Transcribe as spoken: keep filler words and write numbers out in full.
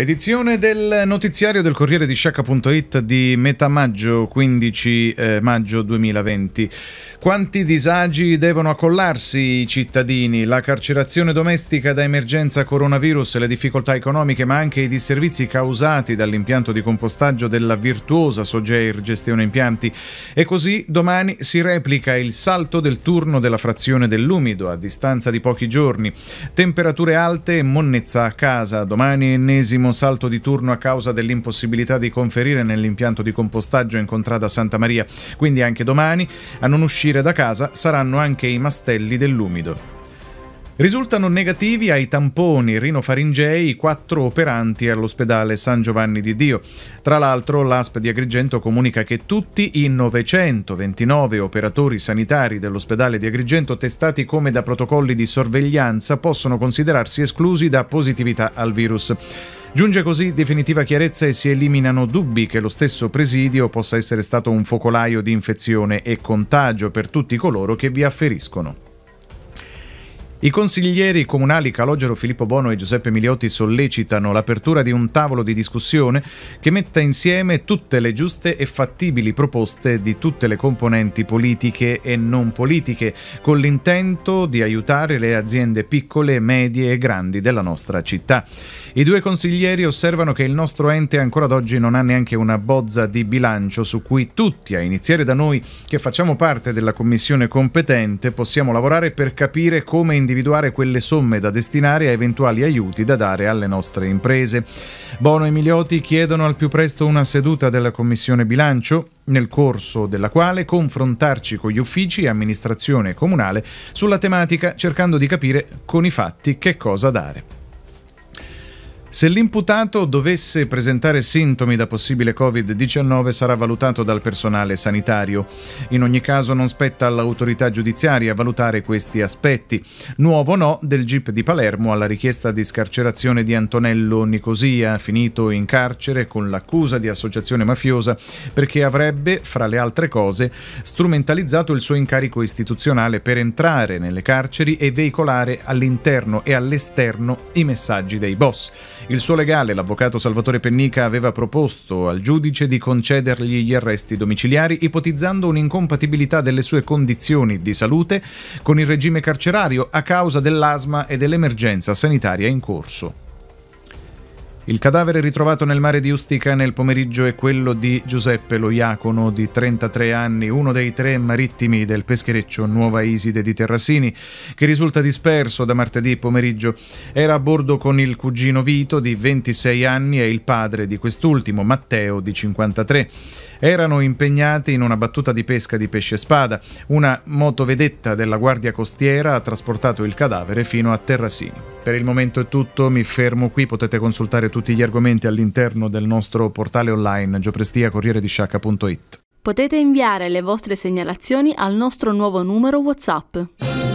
Edizione del notiziario del Corriere di Sciacca punto it di metà maggio, quindici maggio duemilaventi. Quanti disagi devono accollarsi i cittadini? La carcerazione domestica da emergenza coronavirus, le difficoltà economiche ma anche i disservizi causati dall'impianto di compostaggio della virtuosa Sogeir Gestione Impianti. E così domani si replica il salto del turno della frazione dell'umido a distanza di pochi giorni. Temperature alte e monnezza a casa. Domani ennesimo salto di turno a causa dell'impossibilità di conferire nell'impianto di compostaggio in contrada Santa Maria. Quindi anche domani a non uscire da casa saranno anche i mastelli dell'umido. Risultano negativi ai tamponi rinofaringei quattro operanti all'ospedale San Giovanni di Dio. Tra l'altro l'A S P di Agrigento comunica che tutti i novecentoventinove operatori sanitari dell'ospedale di Agrigento testati come da protocolli di sorveglianza possono considerarsi esclusi da positività al virus. Giunge così definitiva chiarezza e si eliminano dubbi che lo stesso presidio possa essere stato un focolaio di infezione e contagio per tutti coloro che vi afferiscono. I consiglieri comunali Calogero Filippo Bono e Giuseppe Migliotti sollecitano l'apertura di un tavolo di discussione che metta insieme tutte le giuste e fattibili proposte di tutte le componenti politiche e non politiche, con l'intento di aiutare le aziende piccole, medie e grandi della nostra città. I due consiglieri osservano che il nostro ente ancora ad oggi non ha neanche una bozza di bilancio su cui tutti, a iniziare da noi che facciamo parte della commissione competente, possiamo lavorare per capire come individuare individuare quelle somme da destinare a eventuali aiuti da dare alle nostre imprese. Bono e Migliotti chiedono al più presto una seduta della Commissione Bilancio, nel corso della quale confrontarci con gli uffici e amministrazione comunale sulla tematica, cercando di capire con i fatti che cosa dare. Se l'imputato dovesse presentare sintomi da possibile Covid diciannove sarà valutato dal personale sanitario. In ogni caso non spetta all'autorità giudiziaria valutare questi aspetti. Nuovo no del G I P di Palermo alla richiesta di scarcerazione di Antonello Nicosia, finito in carcere con l'accusa di associazione mafiosa perché avrebbe, fra le altre cose, strumentalizzato il suo incarico istituzionale per entrare nelle carceri e veicolare all'interno e all'esterno i messaggi dei boss. Il suo legale, l'avvocato Salvatore Pennica, aveva proposto al giudice di concedergli gli arresti domiciliari, ipotizzando un'incompatibilità delle sue condizioni di salute con il regime carcerario a causa dell'asma e dell'emergenza sanitaria in corso. Il cadavere ritrovato nel mare di Ustica nel pomeriggio è quello di Giuseppe Lo Iacono, di trentatré anni, uno dei tre marittimi del peschereccio Nuova Iside di Terrasini, che risulta disperso da martedì pomeriggio. Era a bordo con il cugino Vito, di ventisei anni, e il padre di quest'ultimo, Matteo, di cinquantatré. Erano impegnati in una battuta di pesca di pesce spada. Una motovedetta della Guardia Costiera ha trasportato il cadavere fino a Terrasini. Per il momento è tutto, mi fermo qui, potete consultare tutti gli argomenti all'interno del nostro portale online joprestiacorrieredisciacca punto it. Potete inviare le vostre segnalazioni al nostro nuovo numero WhatsApp.